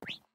Right.